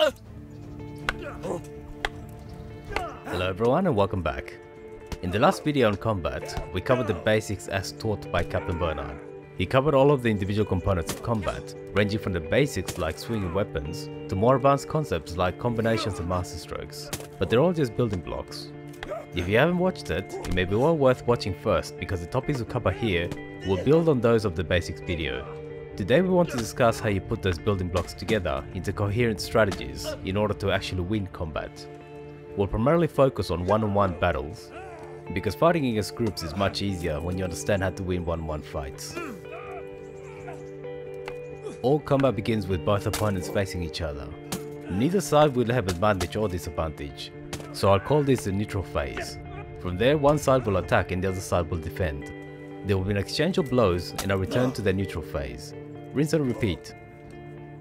Hello everyone and welcome back. In the last video on combat, we covered the basics as taught by Captain Bernard. He covered all of the individual components of combat, ranging from the basics like swinging weapons, to more advanced concepts like combinations and masterstrokes, but they're all just building blocks. If you haven't watched it, it may be well worth watching first because the topics we cover here will build on those of the basics video. Today we want to discuss how you put those building blocks together into coherent strategies in order to actually win combat. We'll primarily focus on one-on-one battles, because fighting against groups is much easier when you understand how to win one-on-one fights. All combat begins with both opponents facing each other. Neither side will have advantage or disadvantage, so I'll call this the neutral phase. From there, one side will attack and the other side will defend. There will be an exchange of blows and a return to the neutral phase. Rinse and repeat.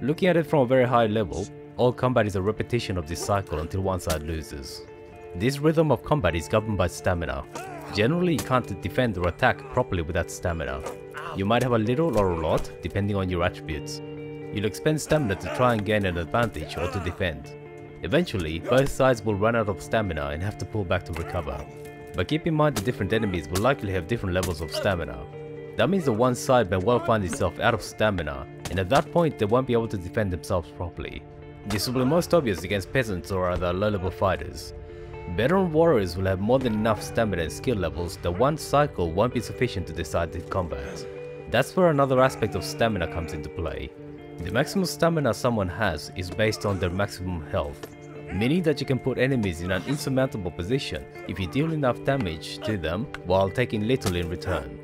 Looking at it from a very high level, all combat is a repetition of this cycle until one side loses. This rhythm of combat is governed by stamina. Generally, you can't defend or attack properly without stamina. You might have a little or a lot, depending on your attributes. You'll expend stamina to try and gain an advantage or to defend. Eventually, both sides will run out of stamina and have to pull back to recover. But keep in mind that different enemies will likely have different levels of stamina. That means that one side may well find itself out of stamina, and at that point they won't be able to defend themselves properly. This will be most obvious against peasants or other low-level fighters. Veteran warriors will have more than enough stamina and skill levels that one cycle won't be sufficient to decide the combat. That's where another aspect of stamina comes into play. The maximum stamina someone has is based on their maximum health, meaning that you can put enemies in an insurmountable position if you deal enough damage to them while taking little in return.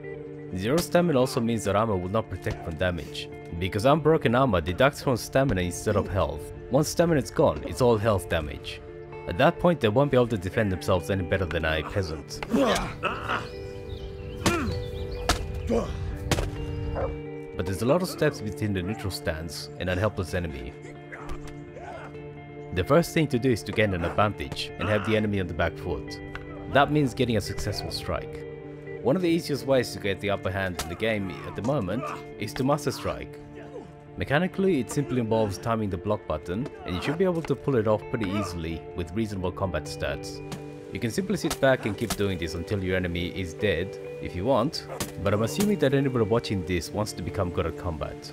Zero stamina also means that armor will not protect from damage, because unbroken armor deducts from stamina instead of health. Once stamina is gone, it's all health damage. At that point, they won't be able to defend themselves any better than a peasant. But there's a lot of steps between the neutral stance and a helpless enemy. The first thing to do is to gain an advantage and have the enemy on the back foot. That means getting a successful strike. One of the easiest ways to get the upper hand in the game at the moment is to master strike. Mechanically, it simply involves timing the block button, and you should be able to pull it off pretty easily with reasonable combat stats. You can simply sit back and keep doing this until your enemy is dead, if you want, but I'm assuming that anybody watching this wants to become good at combat.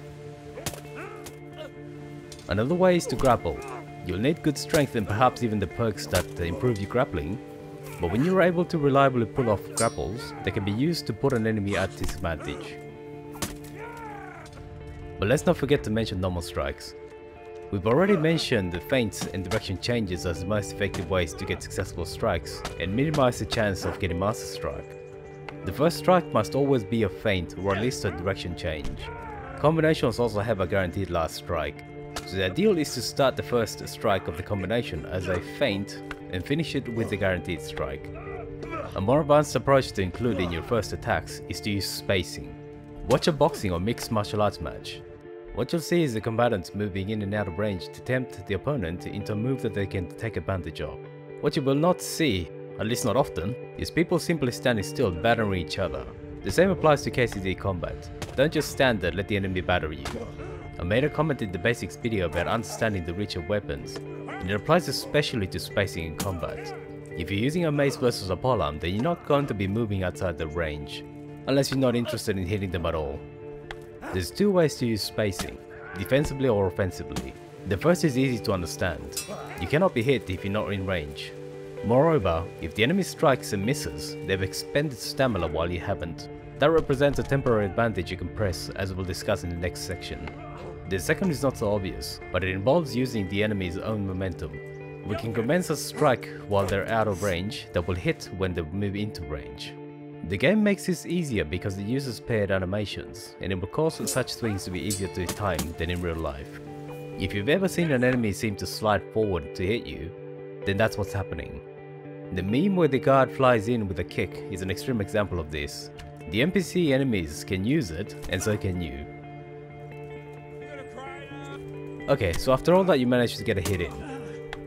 Another way is to grapple. You'll need good strength and perhaps even the perks that improve your grappling, but when you're able to reliably pull off grapples, they can be used to put an enemy at disadvantage. But let's not forget to mention normal strikes. We've already mentioned the feints and direction changes as the most effective ways to get successful strikes and minimize the chance of getting master strike. The first strike must always be a feint or at least a direction change. Combinations also have a guaranteed last strike, so the ideal is to start the first strike of the combination as a feint and finish it with a guaranteed strike. A more advanced approach to include in your first attacks is to use spacing. Watch a boxing or mixed martial arts match. What you'll see is the combatants moving in and out of range to tempt the opponent into a move that they can take advantage of. What you will not see, at least not often, is people simply standing still battering each other. The same applies to KCD combat. Don't just stand there, let the enemy batter you. I made a comment in the basics video about understanding the reach of weapons, and it applies especially to spacing in combat. If you're using a mace versus a polearm, then you're not going to be moving outside the range, unless you're not interested in hitting them at all. There's two ways to use spacing, defensively or offensively. The first is easy to understand. You cannot be hit if you're not in range. Moreover, if the enemy strikes and misses, they've expended stamina while you haven't. That represents a temporary advantage you can press, as we'll discuss in the next section. The second is not so obvious, but it involves using the enemy's own momentum. We can commence a strike while they're out of range that will hit when they move into range. The game makes this easier because it uses paired animations, and it will cause such swings to be easier to time than in real life. If you've ever seen an enemy seem to slide forward to hit you, then that's what's happening. The meme where the guard flies in with a kick is an extreme example of this. The NPC enemies can use it, and so can you. Okay, so after all that you managed to get a hit in.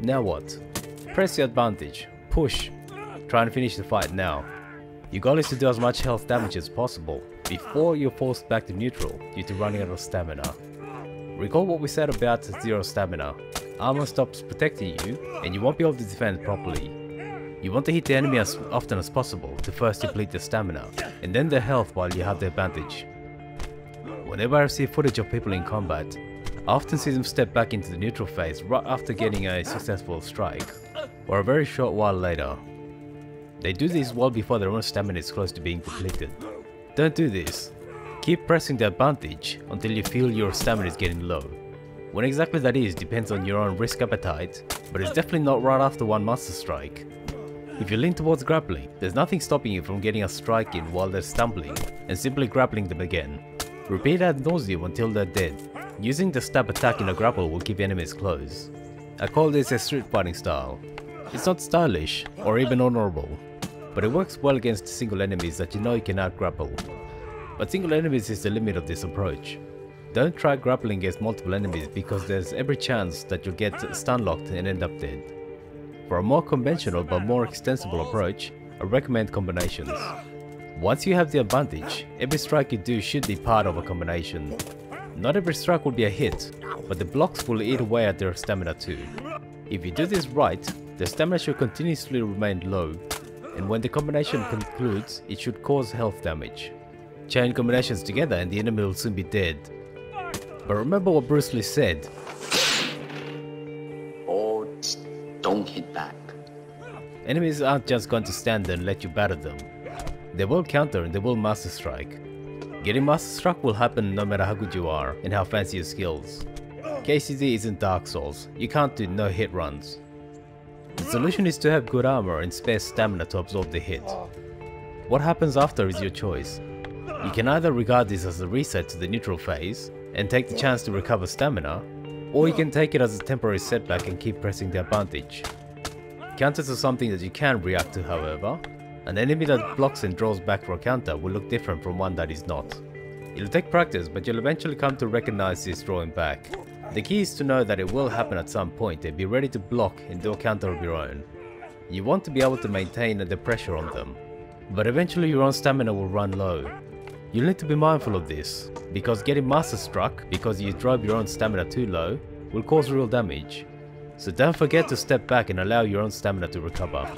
Now what? Press your advantage, push, try and finish the fight now. Your goal is to do as much health damage as possible before you're forced back to neutral due to running out of stamina. Recall what we said about zero stamina. armor stops protecting you and you won't be able to defend properly. You want to hit the enemy as often as possible to first deplete their stamina and then their health while you have the advantage. Whenever I see footage of people in combat, I often see them step back into the neutral phase right after getting a successful strike or a very short while later. They do this well before their own stamina is close to being depleted. Don't do this. Keep pressing the advantage until you feel your stamina is getting low. When exactly that is depends on your own risk appetite, but it's definitely not right after one master strike. If you lean towards grappling, there's nothing stopping you from getting a strike in while they're stumbling and simply grappling them again. Repeat ad nauseum until they're dead. Using the stab attack in a grapple will keep enemies close. I call this a street fighting style. It's not stylish or even honorable, but it works well against single enemies that you know you can out-grapple. But single enemies is the limit of this approach. Don't try grappling against multiple enemies because there's every chance that you'll get stunlocked and end up dead. For a more conventional but more extensible approach, I recommend combinations. Once you have the advantage, every strike you do should be part of a combination. Not every strike will be a hit, but the blocks will eat away at their stamina too. If you do this right, their stamina should continuously remain low, and when the combination concludes, it should cause health damage. Chain combinations together and the enemy will soon be dead. But remember what Bruce Lee said. Oh, don't hit back. Enemies aren't just going to stand there and let you batter them. They will counter and they will master strike. Getting master struck will happen no matter how good you are and how fancy your skills. KCD isn't Dark Souls, you can't do no hit runs. The solution is to have good armor and spare stamina to absorb the hit. What happens after is your choice. You can either regard this as a reset to the neutral phase and take the chance to recover stamina, or you can take it as a temporary setback and keep pressing the advantage. Counters are something that you can react to, however. An enemy that blocks and draws back for a counter will look different from one that is not. It'll take practice, but you'll eventually come to recognize this drawing back. The key is to know that it will happen at some point and be ready to block and do a counter of your own. You want to be able to maintain the pressure on them, but eventually your own stamina will run low. You'll need to be mindful of this, because getting master struck because you drove your own stamina too low will cause real damage. So don't forget to step back and allow your own stamina to recover.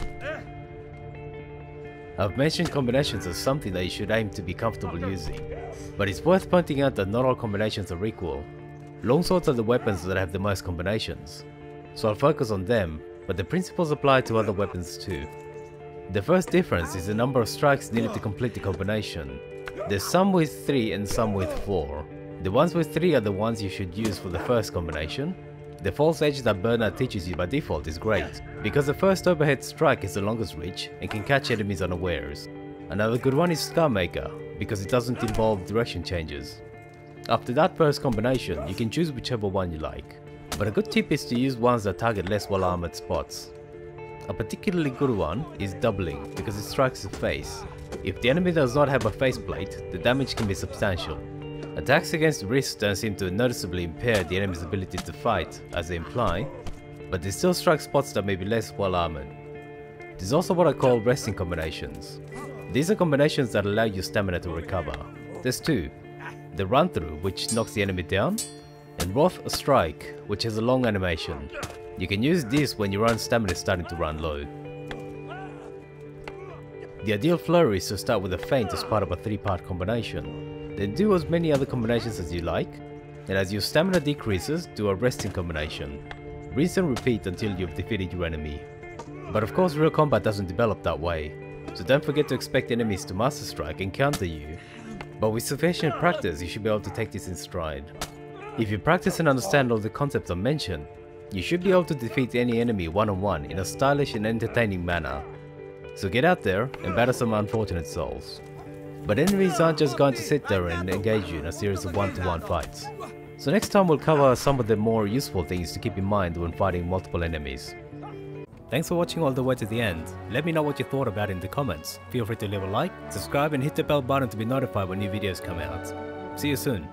I've mentioned combinations as something that you should aim to be comfortable using, but it's worth pointing out that not all combinations are equal. Longswords are the weapons that have the most combinations, so I'll focus on them, but the principles apply to other weapons too. The first difference is the number of strikes needed to complete the combination. There's some with 3 and some with 4. The ones with 3 are the ones you should use for the first combination. The false edge that Bernard teaches you by default is great, because the first overhead strike is the longest reach and can catch enemies unawares. Another good one is Scarmaker, because it doesn't involve direction changes. After that first combination, you can choose whichever one you like, but a good tip is to use ones that target less well armored spots. A particularly good one is doubling, because it strikes the face. If the enemy does not have a faceplate, the damage can be substantial. Attacks against wrists don't seem to noticeably impair the enemy's ability to fight, as they imply, but they still strike spots that may be less well armored. There's also what I call resting combinations. These are combinations that allow your stamina to recover. There's two: the run through, which knocks the enemy down, and Wrath Strike, which has a long animation. You can use this when your own stamina is starting to run low. The ideal flurry is to start with a feint as part of a 3-part combination. Then do as many other combinations as you like, and as your stamina decreases, do a resting combination. Rinse and repeat until you've defeated your enemy. But of course real combat doesn't develop that way, so don't forget to expect enemies to master strike and counter you. But with sufficient practice you should be able to take this in stride. If you practice and understand all the concepts I mentioned, you should be able to defeat any enemy one-on-one in a stylish and entertaining manner. So get out there and batter some unfortunate souls. But enemies aren't just going to sit there and engage you in a series of one-to-one fights. So next time we'll cover some of the more useful things to keep in mind when fighting multiple enemies. Thanks for watching all the way to the end. Let me know what you thought about it in the comments. Feel free to leave a like, subscribe and hit the bell button to be notified when new videos come out. See you soon.